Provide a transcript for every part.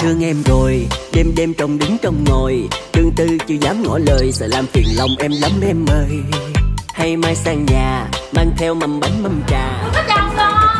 thương em rồi, đêm đêm trong đứng trong ngồi, tương tư chưa dám ngỏ lời, sợ làm phiền lòng em lắm em ơi. Hay mai sang nhà mang theo mầm bánh mâm trà.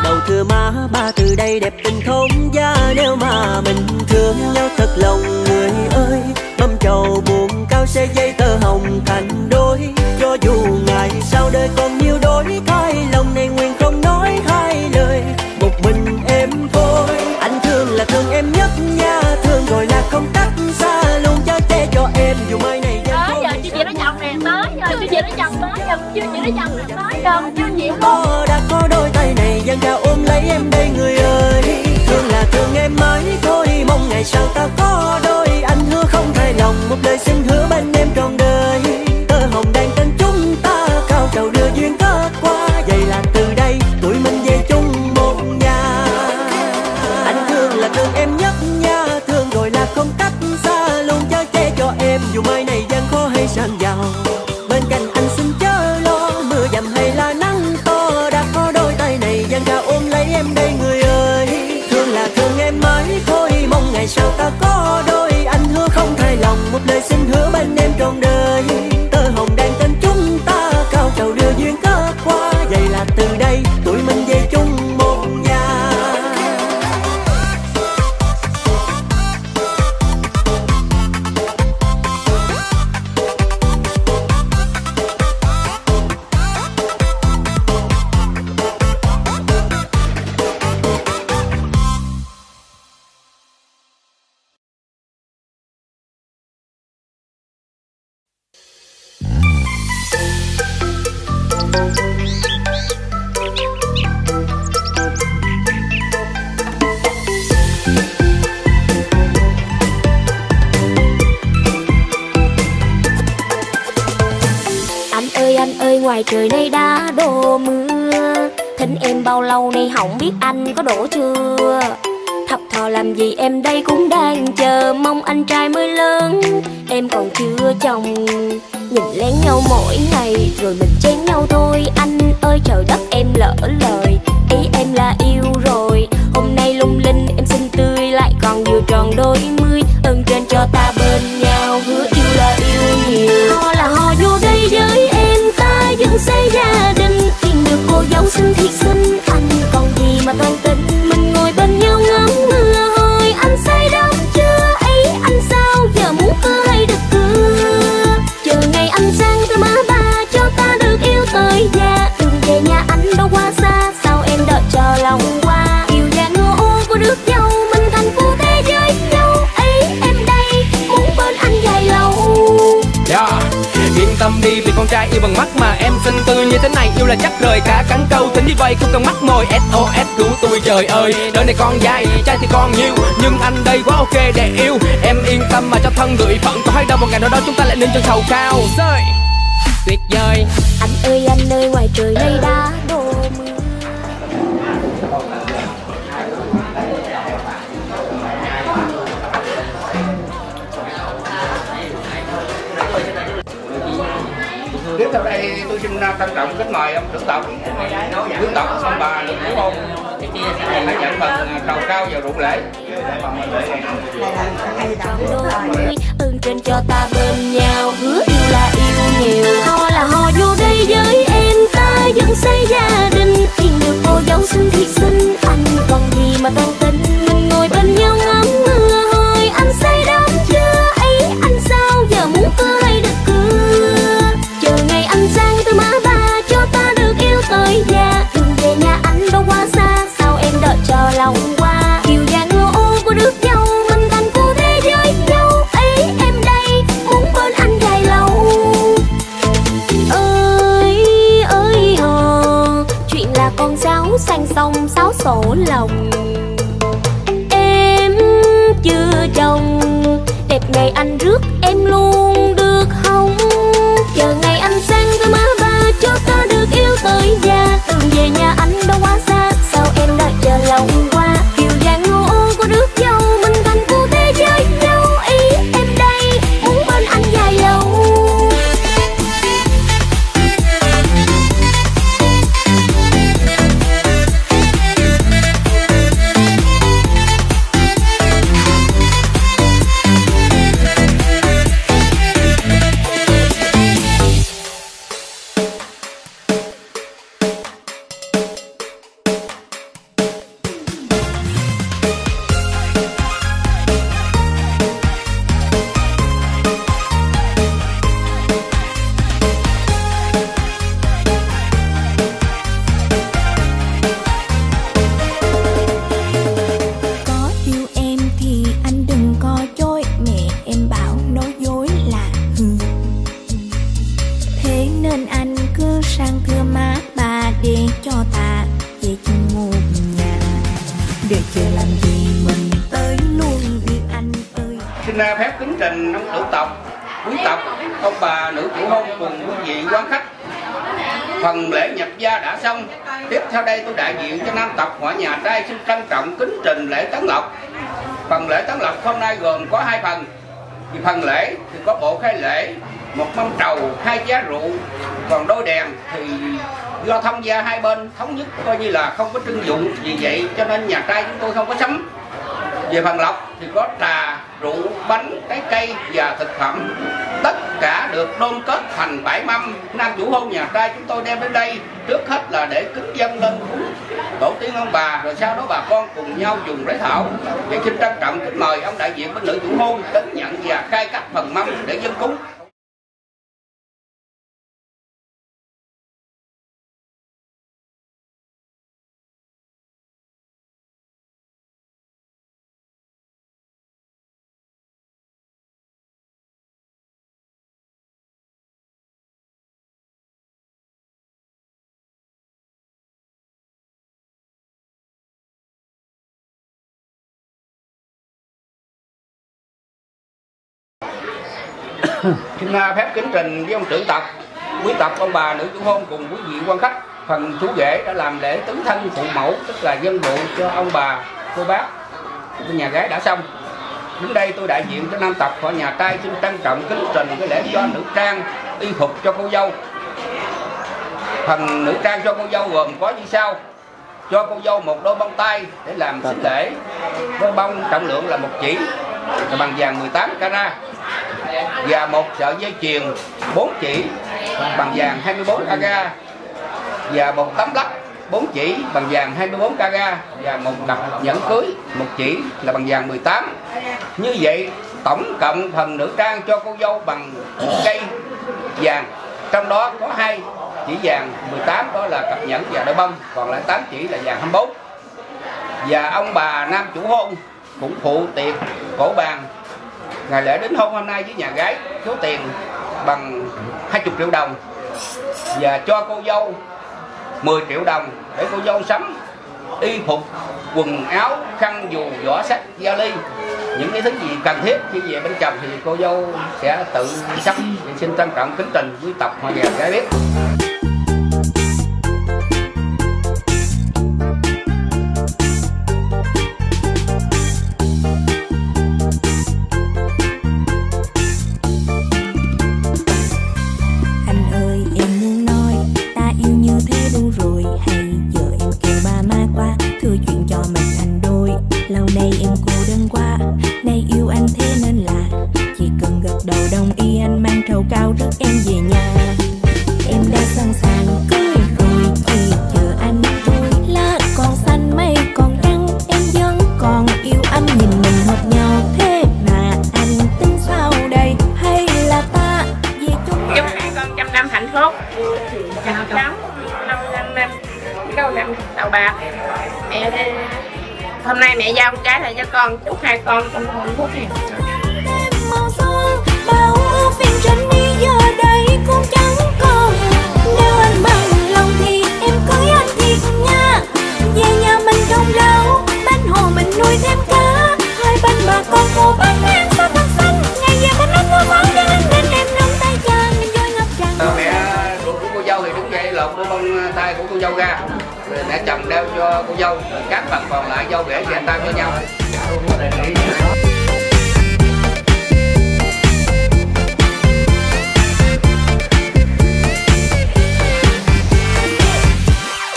Đầu thưa má ba từ đây đẹp tình thốn gia, nếu mà mình thương nhau thật lòng người ơi. Mâm trầu buồn cao sẽ dây tơ hồng thành đôi, cho dù ngày sau đời còn nhiều đổi thay, lòng này nguyện không nói hai lời, một mình em thôi. Anh thương là thương em nhất nha, thương rồi là không cách xa, luôn chở che cho em dù mai này tới giờ chưa chị nó chồng nè, tới giờ chưa chị nó chồng, tới giờ chưa chị nó chồng nè, tới giờ chưa chị có đã có đôi tay này dang ra ôm lấy em đây người ơi. Thương là thương em mãi thôi, mong ngày sau ta có đôi, anh hứa không thay lòng, một lời xin hứa bên em trọn đời. Tơ hồng đang tên chúng ta cao trầu đưa duyên kết qua, vậy là từ đây tụi mình về chung một nhà. Anh thương là thương em nhất nha, thương rồi là không cách xa, luôn chở che cho em dù mai này gian khó hay sang giàu. Bên cạnh anh xin chớ lo, mưa dầm hay là nắng to, đã có đôi tay này dang ra ôm lấy em đây người ơi. Thương là thương em mãi thôi, mong ngày sau ta có đôi, không thay lòng, một lời xin hứa bên em trọn đời. Tơ hồng đang tên chúng ta cao trầu đưa duyên kết qua, vậy là từ đây tụi mình về chung một nhà. Ngoài trời nay đã đổ mưa, thính em bao lâu nay không biết anh có đổ chưa. Thập thò làm gì em đây cũng đang chờ, mong anh trai mới lớn em còn chưa chồng. Nhìn lén nhau mỗi ngày rồi mình chán nhau thôi, anh ơi trời đất em lỡ lời. Ý em là yêu rồi, hôm nay lung linh em xinh tươi lại còn vừa tròn đôi mươi. Ơn trên cho ta bên nhau, hứa yêu là yêu nhiều. Ho là ho vô đây với em dựng xây gia đình, tìm được cô dâu xinh thiệt xinh, anh còn gì mà toan tính. Mình ngồi bên nhau ngắm mưa hồi, anh say đắm chưa ấy anh sao giờ muốn mơ hay được cưa. Chờ ngày anh sang tới má ba cho ta được yêu tới già, đường về nhà anh đâu quá xa, sao em đợi chờ lòng qua. Yêu già ngô ô của nước dâu, mình thành phu thế giới nhau ấy em đây muốn bên anh dài lâu. Yên tâm đi vì con trai yêu bằng mắt mà em xinh tươi như thế này, yêu là chắc rồi cả cắn câu tính như vậy không cần mắt mồi. SOS cứu tôi trời ơi, đời này con dai trai thì con nhiều nhưng anh đây quá ok để yêu. Em yên tâm mà cho thân gửi phận, có hay đâu một ngày nào đó chúng ta lại lên chân thầu cao. Tuyệt vời. Anh ơi ngoài trời nay đã đổ mưa. Tiếp theo đây tôi xin trân trọng kính mời ông tướng tộc ông bà Lục Phú Hùng hãy nhận phần trầu cao vào rụng lễ. Ơn trên cho ta bên nhau, hứa yêu là yêu nhiều. Ho là ho vô đây với em ta vẫn xây gia đình, tìm được cô dâu xinh thiệt xinh, anh còn gì mà toan tính. Mình ngồi bên nhau ngắm mưa hồi, anh say đắm chưa ấy anh sao giờ muốn cơ hay được cưa. Anh sang tới má ba cho ta được yêu tới già, đường về nhà anh đâu quá xa, sao em đợi chờ lòng qua. Yêu già ngô ô của nước dâu, mình thành phu thế giới nhau ấy em đây muốn bên anh dài lâu. Ơi ơi hò, chuyện là con sáo sang sông sáo sổ lòng. Em chưa chồng, đẹp ngày anh rước em luôn được không? Chờ ngày anh sang tới má ba cho ta được yêu tới già, từng về nhà anh đâu quá xa, sao em đã chờ lòng qua. Kiều vàng ngô ô của nước dâu, mình thành phu thế giới nhau ý em đây muốn bên anh dài lâu. đình năm tử tộc, quý tộc, ông bà nữ chủ hôn cùng quý vị quan khách. Phần lễ nhập gia đã xong, tiếp theo đây tôi đại diện cho nam tộc họ nhà trai xin trân trọng kính trình lễ tấn lộc. Phần lễ tấn lộc hôm nay gồm có hai phần. Phần lễ thì có bộ khai lễ, một mâm trầu, hai giá rượu, còn đôi đèn thì do thông gia hai bên thống nhất coi như là không có trưng dụng, vì vậy cho nên nhà trai chúng tôi không có sắm. Về phần lộc thì có trà, rượu, bánh, trái cây và thực phẩm, tất cả được đôn kết thành bãi mâm. Nam chủ hôn nhà trai chúng tôi đem đến đây trước hết là để kính dâng lên cúng tổ tiên ông bà, rồi sau đó bà con cùng nhau dùng rễ thảo. Vậy xin trân trọng kính mời ông đại diện bên nữ chủ hôn đến nhận và khai các phần mâm để dâng cúng. Xin phép kính trình với ông trưởng tộc, quý tộc, ông bà nữ chủ hôn cùng quý vị quan khách. Phần chú rể đã làm lễ tứ thân phụ mẫu, tức là dân vụ cho ông bà, cô bác, nhà gái đã xong. Đến đây tôi đại diện cho nam tộc họ nhà trai xin trân trọng kính trình cái lễ cho nữ trang y phục cho cô dâu. Phần nữ trang cho cô dâu gồm có như sau: cho cô dâu một đôi bông tai để làm sính lễ, đôi bông trọng lượng là 1 chỉ bằng vàng 18 carat và một sợi dây chuyền 4 chỉ bằng vàng 24 carat và một tấm lắc 4 chỉ bằng vàng 24 carat và một cặp nhẫn cưới 1 chỉ là bằng vàng 18. Như vậy tổng cộng phần nữ trang cho cô dâu bằng cây vàng, trong đó có 2 chỉ vàng 18 đó là cặp nhẫn và đôi bông, còn lại 8 chỉ là vàng 24. Và ông bà nam chủ hôn cũng phụ tiệc cổ bàn ngày lễ đính hôn hôm nay với nhà gái, số tiền bằng 20 triệu đồng và cho cô dâu 10 triệu đồng để cô dâu sắm y phục, quần áo, khăn, dù, giỏ sách, vali, những cái thứ gì cần thiết. Khi về bên chồng thì cô dâu sẽ tự sắm. Xin trân trọng kính trình quý tộc họ nhà gái biết. Hôm nay mẹ giao cái này cho con, chúc hai con trong hạnh phúc này. Mẹ ruột của cô dâu thì đúng vậy, lột đôi bông tai của cô dâu ra, mẹ chồng đeo cho cô dâu, các phần còn lại dâu rể về tay với nhau.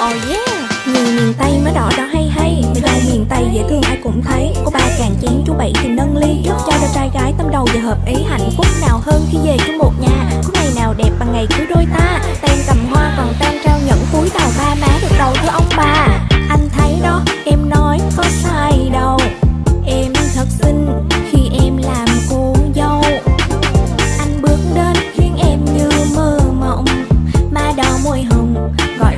Oh yeah, người miền Tây mới đỏ đó hay hay, người trai miền Tây dễ thương ai cũng thấy. Cô ba càng chén chú bảy thì nâng ly, chúc cho đôi trai gái tâm đầu và hợp ý, hạnh phúc nào hơn khi về chung một nhà. Có ngày nào đẹp bằng ngày cưới đôi ta, Tam cầm hoa còn Tam trao nhẫn túi tàu ba má được đầu thưa ông bà. Anh thấy đó, em nói có sai đâu, em thật xinh khi em làm cô dâu. Anh bước đến khiến em như mơ mộng, má đào môi hồng gọi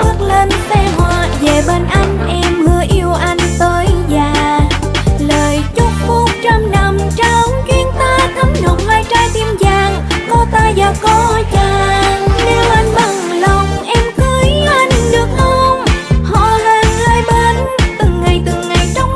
bước lên xe hoa về bên anh, em hứa yêu anh tới già. Lời chúc phúc 100 năm trao duyên ta thấm nồng hai trai tim vàng, có ta và có chàng. Nếu anh bằng lòng em cưới anh được không? Họ lên hai bên từng ngày trong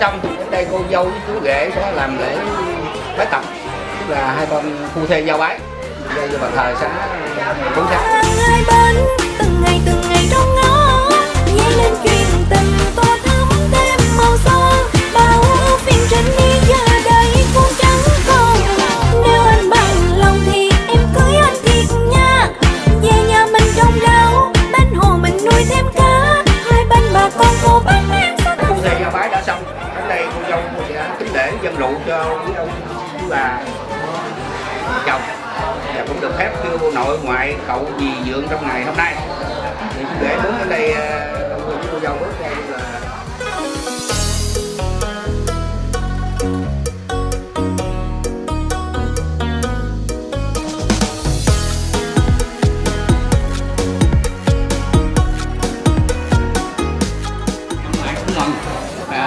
xong tôi đến đây cô dâu với chú rể sẽ làm lễ bái tập, tức là hai con phu thê giao bái đây cho bàn thờ xã Bốn Xã. Dân rượu cho ông bà chồng và cũng được phép kêu nội ngoại cậu dì dượng trong ngày hôm nay thì để đứng ở đây cô dâu bước đây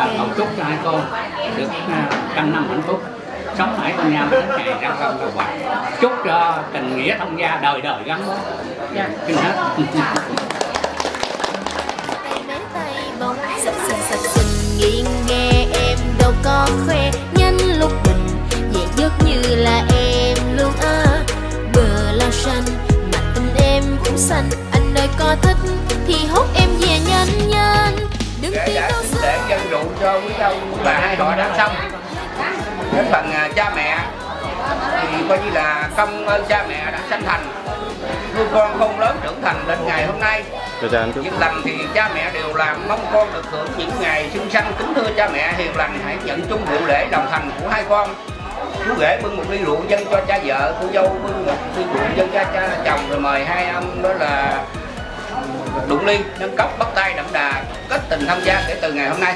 là cầu chúc cho hai con được trăm năm hạnh phúc, sống mãi bên nhau đến ngày ra con đầu bạc, chúc cho tình nghĩa thông gia đời đời gắn bó. Xin hết. Nghiêng nghe em đâu có khoe, nhân lúc mình dễ dứt như là em luôn ở bờ lao xanh mà tình em cũng xanh. Anh ơi có thích thì hút em về nhanh nhanh. Để dân rượu cho quý ông bà hai họ đã xong đến bằng cha mẹ thì coi như là công ơn cha mẹ đã sanh thành nuôi con không lớn trưởng thành đến ngày hôm nay. Những lần thì cha mẹ đều làm, mong con được hưởng những ngày xuân xanh. Kính thưa cha mẹ hiền lành, hãy nhận chung rượu lễ đồng thành của hai con. Chú rể bưng một ly rượu dâng cho cha vợ, cô dâu bưng một ly rượu dâng cho cha chồng, rồi mời hai ông đó là đụng ly, nâng cốc, bắt tay đậm đà, kết tình tham gia kể từ ngày hôm nay.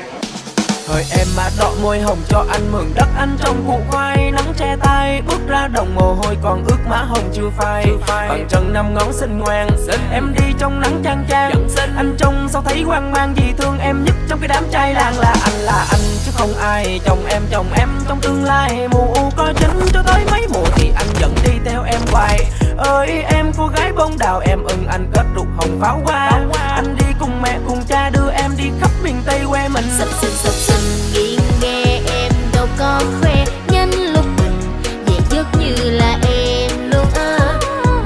Thời em mà đọ môi hồng cho anh mừng đất anh trong củ khoai, nắng che tay bước ra đồng mồ hôi còn ướt má hồng chưa phai. Bằng chân 5 ngón xinh ngoan, em đi trong nắng chang chang. Anh trông sao thấy hoang mang vì thương em nhất trong cái đám trai làng là anh chứ không ai. Chồng em trong tương lai mù u coi chính cho tới mấy mùa thì anh vẫn đi theo em hoài. Ơi em cô gái bông đào em ưng anh kết đục hồng pháo hoa. Anh đi cùng mẹ cùng cha đưa em đi khắp miền Tây quê mình. Nghiêng nghe em đâu có khoe, nhân lúc mình dễ dứt như là em luôn ở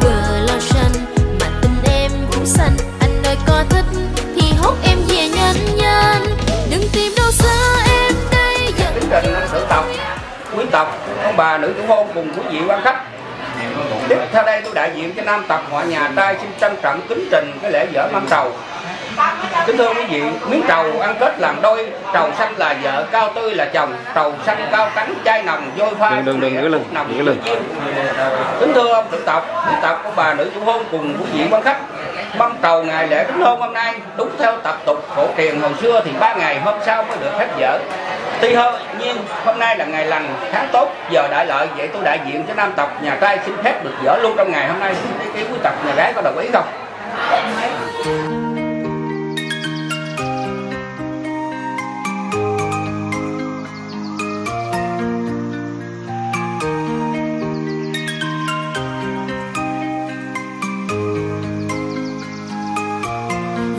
bờ lao xanh mà tình em cũng xanh. Anh ơi có thích thì hút em về nhanh nhanh, đừng tìm đâu xa em đây. Tính tình sự tộc, quý tộc, ông bà nữ chủ hôn cùng quý vị quan khách. Tiếp theo đây tôi đại diện cho nam tộc họ nhà trai xin trân trọng kính trình cái lễ dở mâm trầu. Kính thưa quý vị, miếng trầu ăn kết làm đôi, trầu xanh là vợ, cao tươi là chồng, trầu xanh cao trắng chai nồng vôi pha. Kính thưa ông nữ tộc, ông bà nữ chủ hôn cùng quý vị quan khách, mâm trầu ngày lễ đính hôn hôm nay đúng theo tập tục cổ truyền hồi xưa thì 3 ngày hôm sau mới được phép dở. Tuy nhiên hôm nay là ngày lành tháng tốt giờ đại lợi, vậy tôi đại diện cho nam tộc nhà trai xin phép được dở luôn trong ngày hôm nay. Ý kiến quý tộc nhà gái có đồng ý không?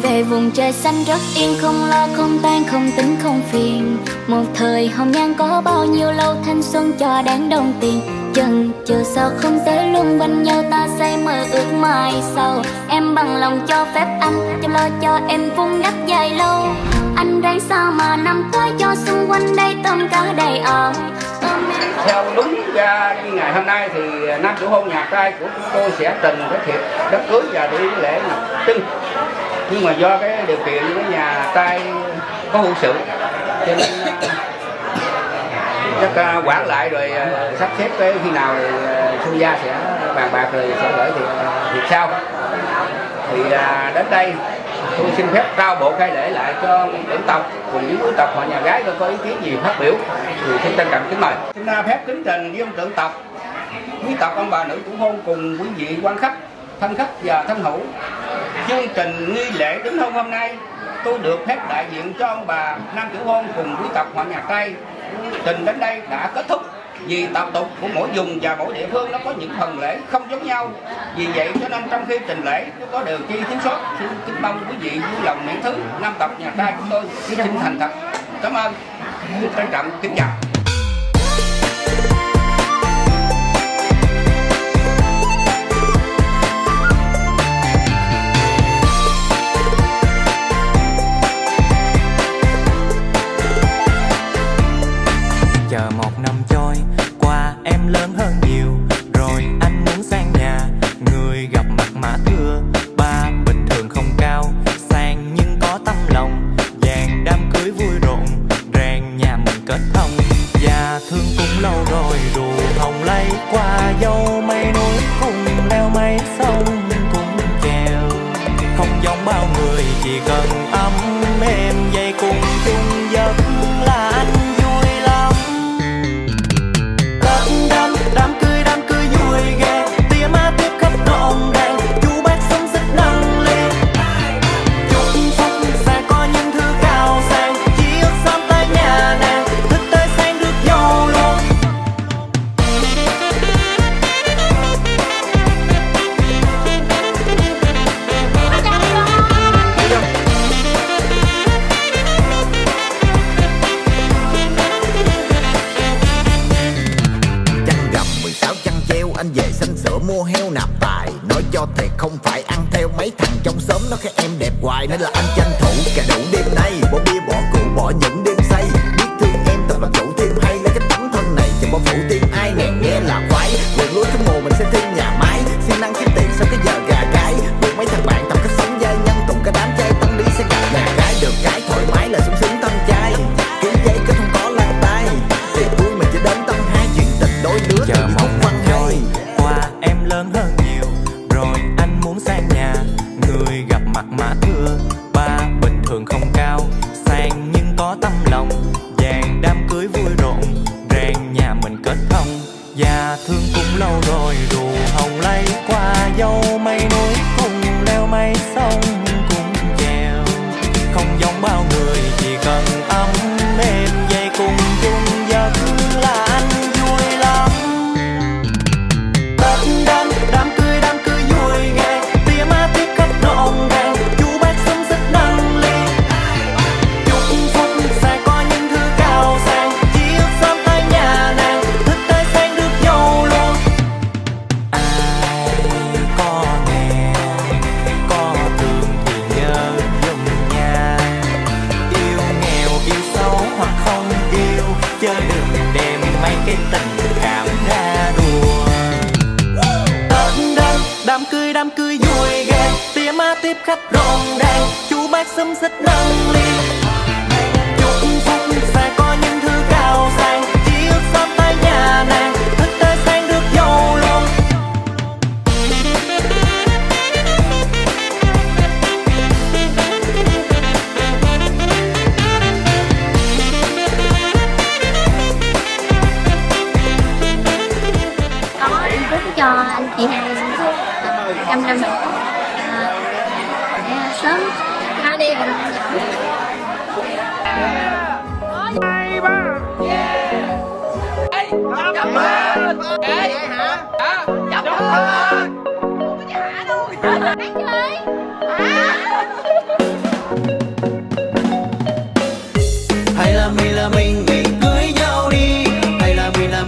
Về vùng trời xanh rất yên, không lo không tan, không tính không phiền. Một thời hồng nhan có bao nhiêu lâu, thanh xuân cho đáng đồng tiền. Chần chờ sao không tới luôn bên nhau, ta say mơ ước mai sau. Em bằng lòng cho phép anh chăm lo cho em vun đắp dài lâu. Anh ráng sao mà năm tới cho xung quanh đây tôm cá đầy ồn. Theo đúng ra ngày hôm nay thì nam chủ hôn nhà trai của chúng tôi sẽ trình cái thiệp đám cưới và đi lễ trưng. Nhưng mà do cái điều kiện của nhà trai có hữu sự cho nên chắc quản lại rồi sắp xếp cái khi nào thì xuân gia sẽ bàn bạc rồi sẽ gửi thì sau. Thì đến đây tôi xin phép trao bộ khai lễ lại cho nữ tộc cùng những nữ tộc họ nhà gái có ý kiến gì phát biểu thì xin trân trọng kính mời. Xin phép kính trình với ông trưởng tộc, quý tộc, ông bà nữ chủ hôn cùng quý vị quan khách, thân khách và thân hữu. Chương trình nghi lễ đính hôn hôm nay tôi được phép đại diện cho ông bà nam chủ hôn cùng quý tộc họ nhà trai. Trình đến đây đã kết thúc. Vì tập tục của mỗi vùng và mỗi địa phương nó có những phần lễ không giống nhau, vì vậy cho nên trong khi trình lễ nó có điều chi thiếu sót, xin kính mong quý vị vui lòng miễn thứ. Nam tộc nhà trai chúng tôi xin thành thật cảm ơn. Trân trọng kính chào. Chờ một năm trôi qua, em lớn hơn nhiều rồi, anh muốn sang nhà người gặp mặt mà thưa. Ba bình thường không cao sang nhưng có tấm lòng vàng, đám cưới vui rộn ràng nhà mình kết thông. Và thương cũng lâu rồi dù hồng lấy qua dâu, mây núi cùng leo mây sông cũng chèo. Không giống bao người chỉ cần ấm êm dây cùng chung giấc là anh. Anh về xanh sữa mua heo nạp tài, nói cho thiệt không phải ăn theo mấy thằng trong xóm, nó khen em đẹp hoài nên là anh tranh thủ cà đủ đêm nay. Bỏ bia bỏ rượu bỏ những đêm say, biết thương em tập làm chủ thêm hay, lấy cái tấm thân này chẳng bao phủ tim ai. Nàng nghe là quái vườn lúa tháng mùa mình sẽ thêm nhà máy, siêng năng kiếm tiền sau cái giờ gà cái. Vượt mấy thằng bạn tập cái sống dai, nhân tụng cái đám trai tâm lý sẽ gặp nhà cái. Được cái thoải mái là sung sướng tâm trai, kiếm giấy cái không có lăn tay, thì vui mình chỉ đến tâm hai chuyện tình đôi đứa. Chờ mong văn em lớn hơn nhiều rồi, anh muốn sang nhà người gặp mặt mà thưa. Ba bình thường không cao sang nhưng có tấm lòng vàng, đám cưới vui rộn ràng nhà mình kết thông. Và thương cũng lâu rồi dù hồng lấy qua dâu, mây núi cùng leo mây sông cũng chèo. Không giống bao người chỉ cần ấm êm dây cùng chung giấc là anh vui lắm. Chớ đừng đem mấy cái tình cảm ra đùa. Đám cưới vui ghê, tía má tiếp khách rộn ràng, chú bác xúm xít nâng ly. Chúc phúc sẽ có những thứ cao sang, chỉ ước sớm tới nhà nàng, thức tới sáng được dâu luôn. Cho anh chị hai 100 năm để sớm ra đi và làm giỏi. Hay ba. Ê, chấm lên. Ê, hả? Hả? Chấm lên. Không có hả đâu. Đấy chơi. Hay là mình mình cưới nhau đi. Hay là mình ông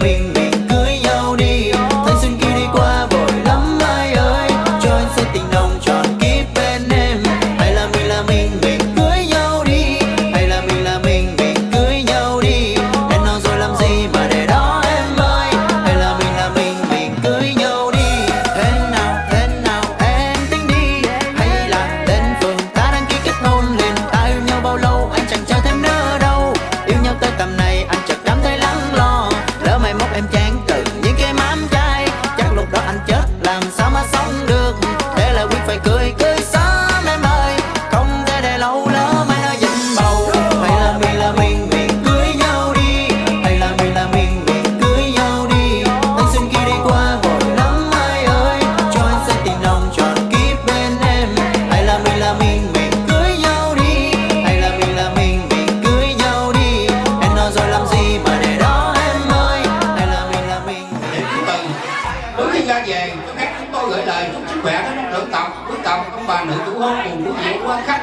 bà nữ chủ hôn cùng quý vị quan khách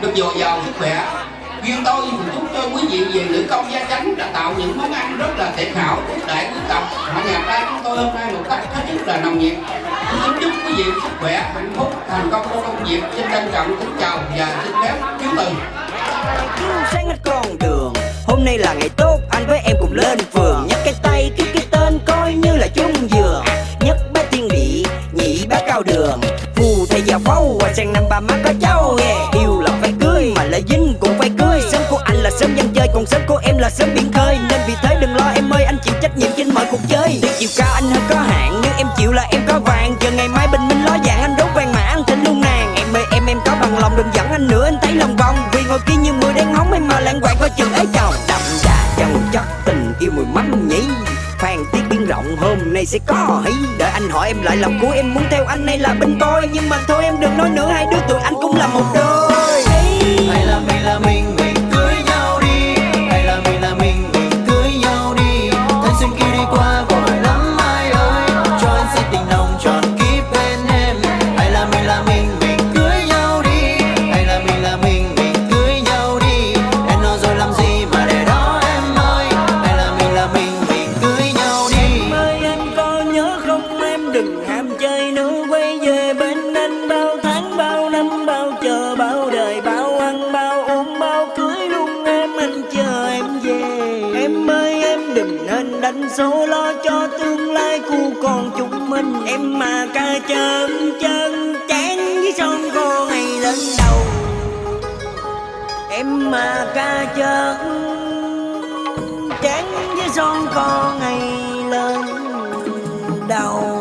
được dồi dào sức khỏe, Như tôi cũng chúc quý vị về Nữ Công Gia Chánh đã tạo những món ăn rất là tuyệt hảo quốc đại quý tộc ở nhà ta chúng tôi hôm nay một cách hết sức là nồng nhiệt. Chúng chúc quý vị sức khỏe, hạnh phúc, thành công trong công việc. Xin trân trọng kính chào và xin phép chú Từ. Sáng ngắt con đường, hôm nay là ngày tốt, anh với em cùng lên phường. Nhấc cái tay ký cái tên coi như là chung giường. Nhất bá thiên địa, nhị bá cao đường. Phù thầy già phâu, hoa sang năm ba má có cháu. Yêu là phải cưới, mà lại dính cũng phải cưới. Sớm của anh là sớm dân chơi, còn sớm của em là sớm biển khơi. Nên vì thế đừng lo em ơi, anh chịu trách nhiệm trên mọi cuộc chơi. Tuy chiều cao anh hơi có hạn, nếu em chịu là em có vàng. Giờ ngày mai bình minh ló dạng, anh đốt vàng mà ăn thịnh luôn nàng. Em ơi em có bằng lòng, đừng giận anh nữa, anh thấy lòng vòng. Vì ngồi kia như mưa đang hóng, em mà lãng quạng coi chừng ấy chồng. Đậm đà trong chất tình yêu mùi mắm nhỉ. Phan tiết biên rộng hôm nay sẽ có hí. Đợi anh hỏi em lại lòng của em muốn theo anh hay là bên tôi. Nhưng mà thôi em đừng nói nữa, hai đứa tụi anh cũng là một đôi. Hay là mình là mình, số lo cho tương lai của con chúng mình. Em mà ca chân chân chán với son cô ngày lên đầu. Em mà ca chân chán với son cô ngày lên đầu.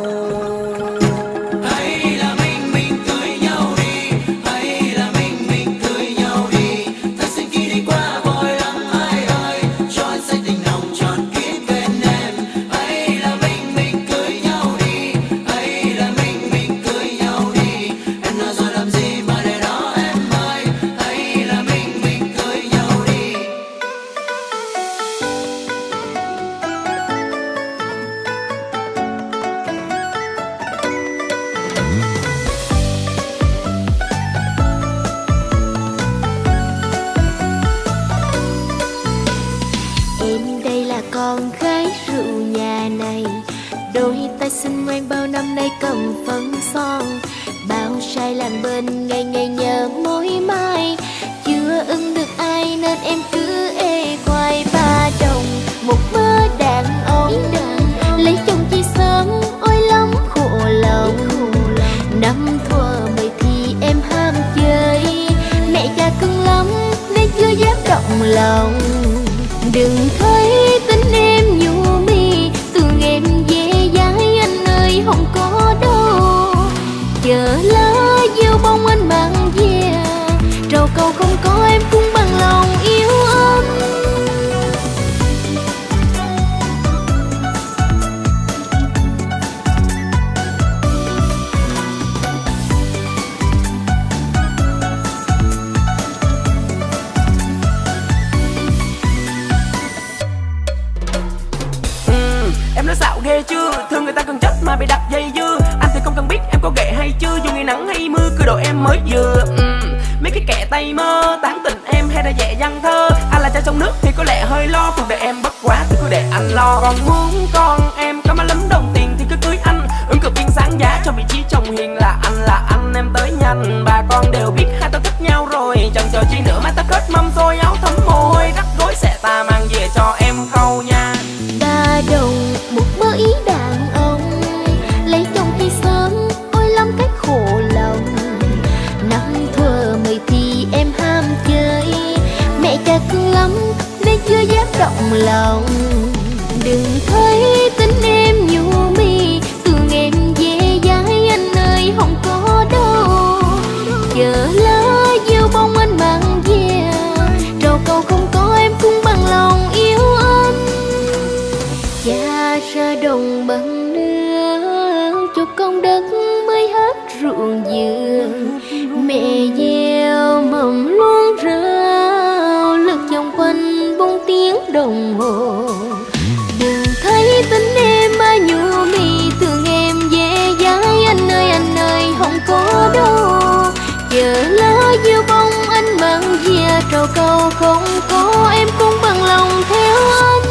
Câu không có em cũng bằng lòng theo anh.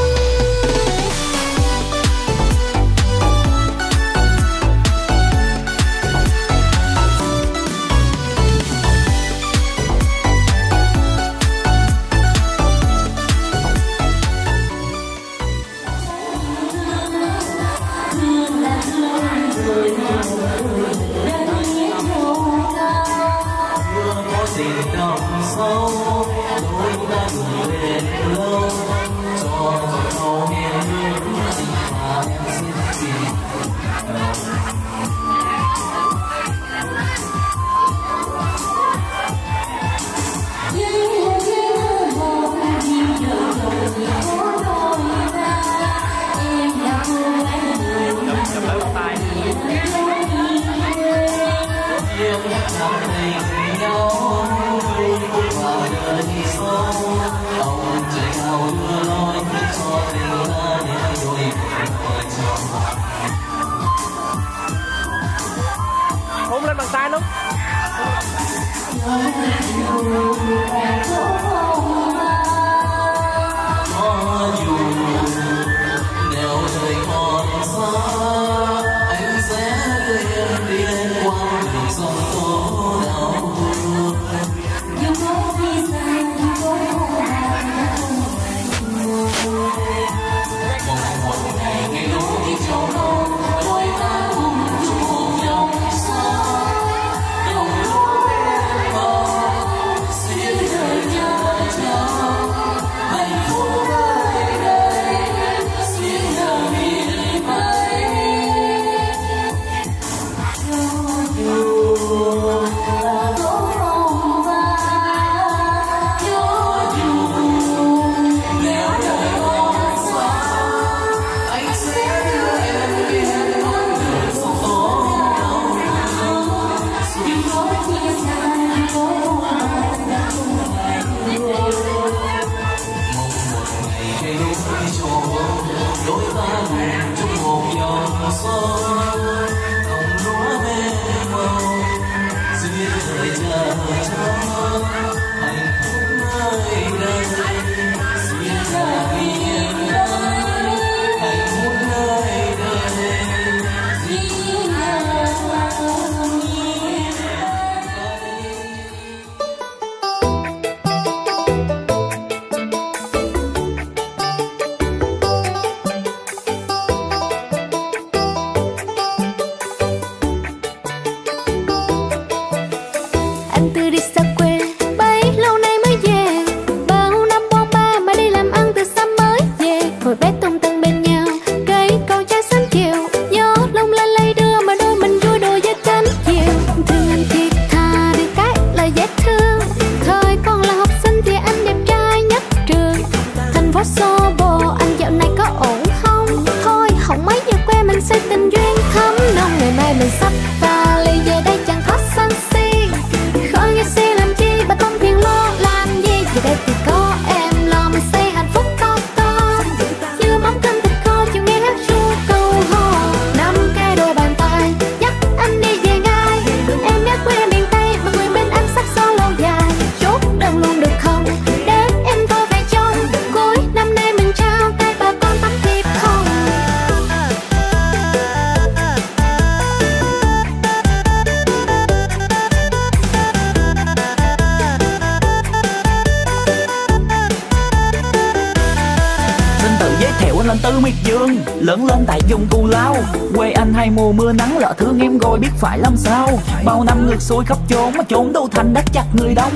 Xuôi khắp chốn mà chốn đâu thành đất chặt người đông.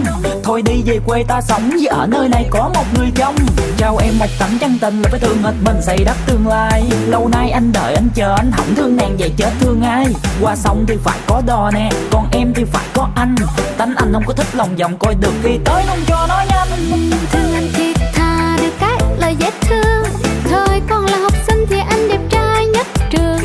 Thôi đi về quê ta sống vì ở nơi này có một người chồng. Trao em một tấm chân tình là phải thương hết mình xây đắp tương lai. Lâu nay anh đợi anh chờ anh hỏng thương nàng vậy chết thương ai. Qua sông thì phải có đò nè, còn em thì phải có anh. Tánh anh không có thích lòng vòng coi được đi tới không cho nó nhanh. Thương anh thiệt thà được cái là dễ thương. Thời còn là học sinh thì anh đẹp trai nhất trường.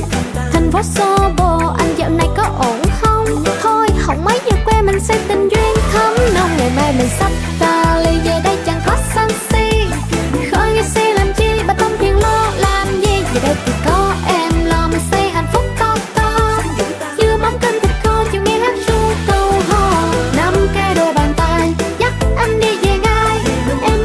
Thành phố xô bồ anh dạo này có ổn không? Thôi không mấy giờ quê mình xây tình duyên thấm nồng. Ngày mai mình sắp ta ly về đây chẳng có sân si. Khởi nghĩ si làm chi bà không phiền lo làm gì. Về đây thì có em lo mình xây hạnh phúc con to. Chưa mắm canh thịt khô chịu nghe hát ru câu hò. 5 cái đôi bàn tay dắt anh đi về ngay. Em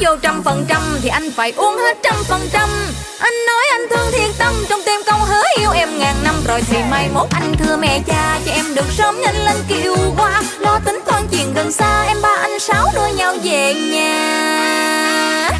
vô 100% thì anh phải uống hết 100%. Anh nói anh thương thiệt tâm, trong tim câu hứa yêu em ngàn năm rồi. Thì mai mốt anh thưa mẹ cha cho em được sớm nhanh lên kiều qua. Lo tính toán chuyện gần xa, em ba anh sáu đua nhau về nhà.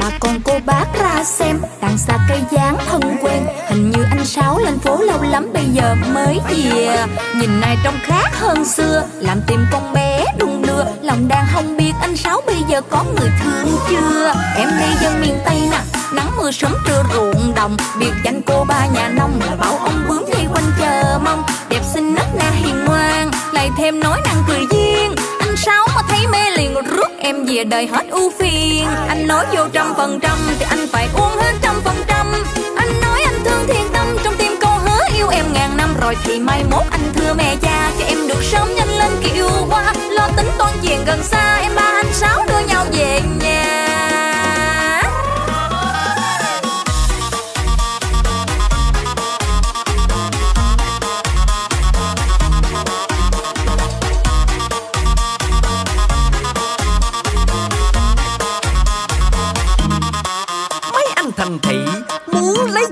Mà còn cô bác ra xem, đằng xa cây dáng thân quen. Hình như anh Sáu lên phố lâu lắm bây giờ mới về. Nhìn này trông khác hơn xưa, làm tim con bé đung đưa. Lòng đang không biết anh Sáu bây giờ có người thương chưa. Em đi dân miền Tây nè, nắng mưa sớm trưa ruộng đồng. Biệt danh cô ba nhà nông là bảo ông bướm dây quanh chờ mong. Đẹp xinh nết na hiền ngoan, lại thêm nói năng cười duyên. Anh Sáu mà thấy mê liền rước em về đời hết ưu phiền. Anh nói vô 100% thì anh phải uống hết 100%. Anh nói anh thương thiên tâm, trong tim con hứa yêu em ngàn năm rồi. Thì mai mốt anh thưa mẹ cha cho em được sớm nhanh lên kiều qua. Lo tính toan chuyện gần xa, em ba anh Sáu đưa nhau về nhà.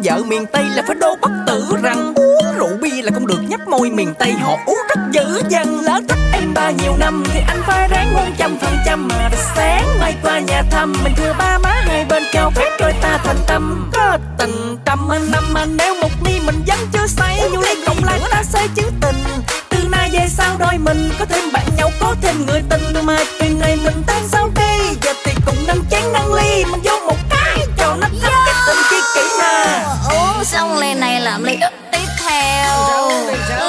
Vợ miền Tây là phải đô bất tử rằng uống rượu bia là không được nhấp môi. Miền Tây họ uống rất dữ dằn, lỡ thích em ba nhiều năm thì anh phải ráng uống 100%. Mà sáng mai qua nhà thăm, mình thưa ba má hai bên cao phép rồi ta thành tâm. Có tình trăm anh năm anh nếu một ni mình dám chưa say. Như lấy cộng lại ta say chứ tình, từ nay về sau đôi mình có thêm bạn nhau có thêm người tình. Đôi mai từ ngày mình tan sau đi, giờ thì cùng nâng chén nâng ly mình vô một cái cho nó thấm cái tình kia kỹ nè. Uống xong ly này làm ly tiếp theo.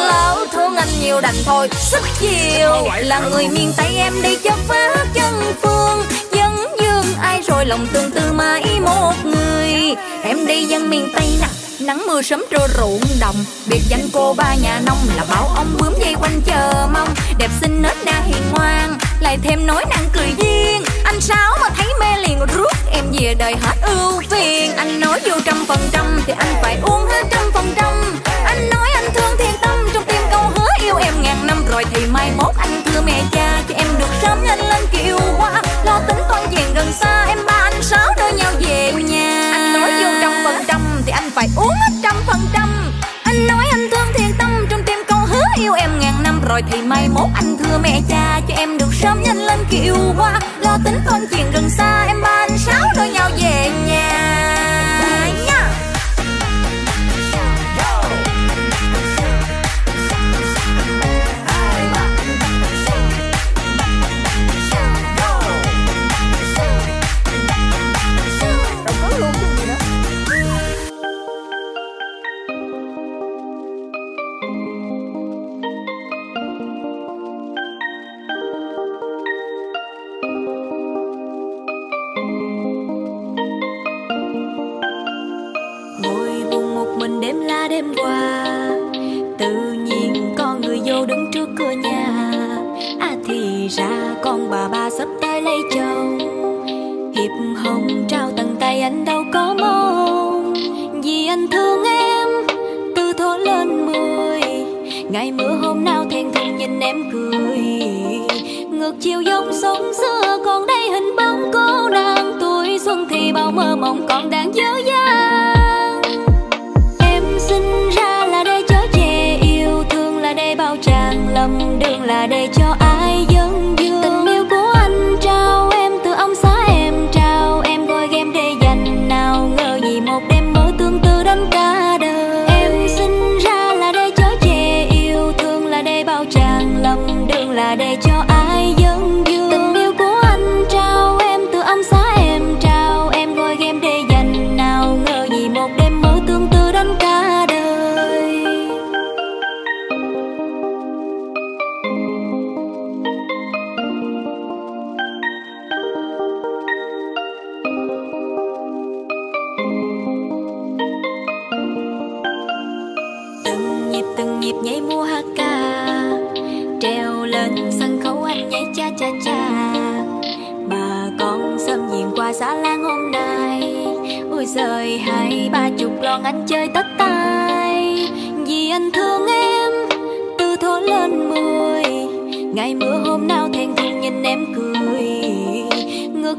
Lão thương anh nhiều đành thôi sức chiều. Là người miền Tây em đi cho phá chân phương. Dân dương ai rồi lòng tương tư mãi một người. Em đi dân miền Tây nè, nắng mưa sớm trưa ruộng đồng. Biệt danh cô ba nhà nông là bảo ông bướm dây quanh chờ mong. Đẹp xinh nết na hiền ngoan, lại thêm nói năng cười duyên. Anh Sáu mà thấy mê liền rước em về đời hết ưu phiền. Anh nói vô 100% thì anh phải uống hết 100%. Anh nói anh thương thiên tâm, trong tim câu hứa yêu em ngàn năm rồi. Thì mai mốt anh thưa mẹ cha cho em được sớm nhanh lên kiều qua. Lo tính toan chuyện gần xa, em ba anh Sáu đưa nhau về nhà. Anh nói vô 100% thì anh phải uống hết 100%. Anh nói anh thương thiên tâm, trong tim câu hứa yêu em ngàn năm rồi. Thì mai mốt anh thưa mẹ cha cho em được sớm nhanh lên kiều qua. Lo tính toan chuyện gần xa, em ba anh Sáu đưa nhau về nhà.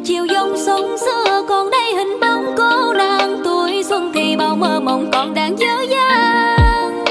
chiều dòng sông xưa còn đây hình bóng cô nàng, tuổi xuân thì bao mơ mộng còn đang dở dang.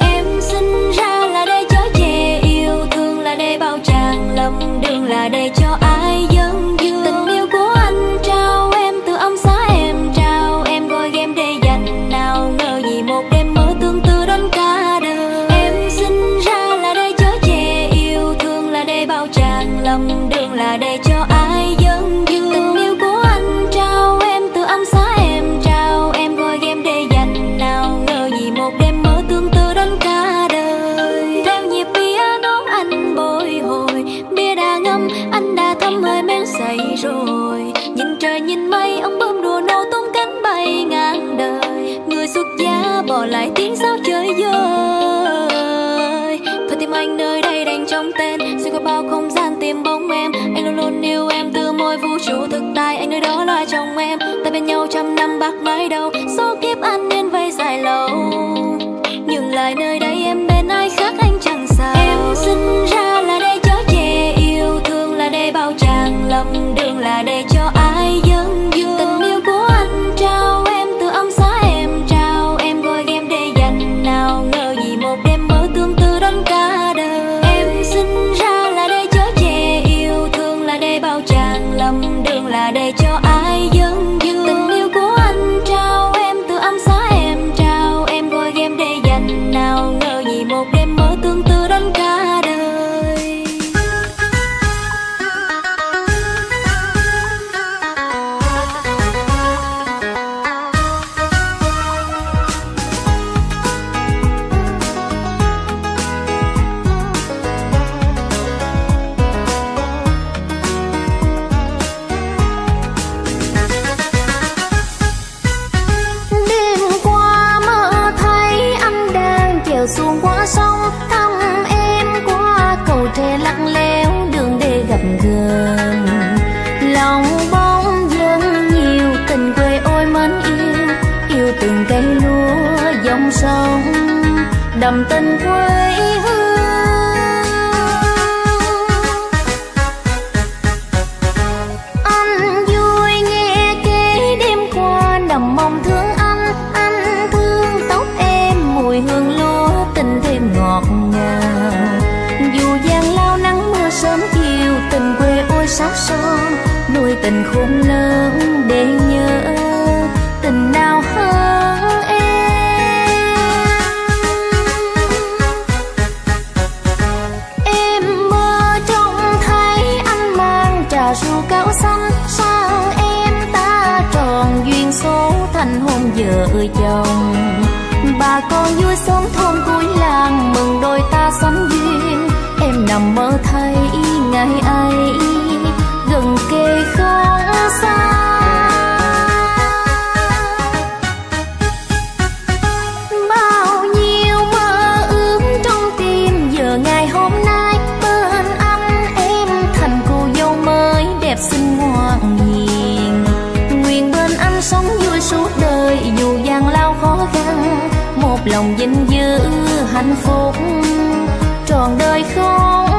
Em sinh ra là để chở che yêu thương, là để bao tràn lầm đường, là để cho ai dân dương. Tình yêu của anh trao em, từ ông xã em trao em, gọi em để dành nào ngờ gì một đêm mơ tương tư đến cả đời. Em sinh ra là để chở che yêu thương, là để bao tràn lầm đường, là để cho ai dân dương. Tình yêu của anh trao em, từ ông xã em trao em, gọi em để dành nào ngờ gì một đêm mơ tương tư đến cả đời. Theo nhịp piano anh bồi hồi, bia đã ngâm anh đã thấm hơi men say rồi. Nhìn trời nhìn mây ông bướm đùa nâu tung cánh bay ngang đời. Người xuất gia bỏ lại tiếng sáo chơi vơi, phải tìm anh nơi đây đành trong tên. Xuyên qua bao không gian tìm bóng em, anh luôn luôn yêu em từ môi vũ trụ thực tại. Anh nơi đó là chồng em, ta bên nhau trăm năm bạc mãi đâu. Số kiếp anh nên vay dài lâu, nhưng lại nơi đây em bên ai khác anh chẳng sao. Em sinh ra là để chở che yêu thương, là để bao tràn lầm đường, là để cho ai dân dương. Tình yêu của anh trao em, từ ông xã em trao em, gọi em để dành nào ngờ gì một đêm mơ tương tư đến cả đời. Em sinh ra là để chở che yêu thương, là để bao tràn lầm đường, là để cho ai dân dương. Tình yêu của anh trao em, từ ông xã em trao em, gọi em để dành nào ngờ gì một đêm mơ tương tư đến cả đời. Đêm qua mơ thấy anh đang chèo xuồng qua sông thăm em qua cầu tre lặng lẽo đường để gặp gần. Lòng bóng dân nhiều tình quê ôi mến yêu từng cây lúa dòng sông đầm tình quê hương. Anh vui nghe kể đêm qua nằm mong thương anh thương tóc em mùi hương lúa tình thêm ngọt ngào. Dù gian lao nắng mưa sớm chiều tình quê ôi xót son nuôi tình khôn lớn để nhớ tình nào hơn em mơ trông thấy anh mang trà ru cảo xanh sao em ta tròn duyên số thành hôn vợ chồng. Bà con vui xóm thôn cuối làng mừng đôi ta sánh duyên, em nằm mơ thấy ngày ấy gần kề không xa. Bao nhiêu mơ ước trong tim giờ ngày hôm nay, bên anh em thành cô dâu mới đẹp xinh ngoan hiền. Nguyện bên anh sống vui suốt đời dù gian lao khó khăn, một lòng gìn giữ hạnh phúc trọn đời không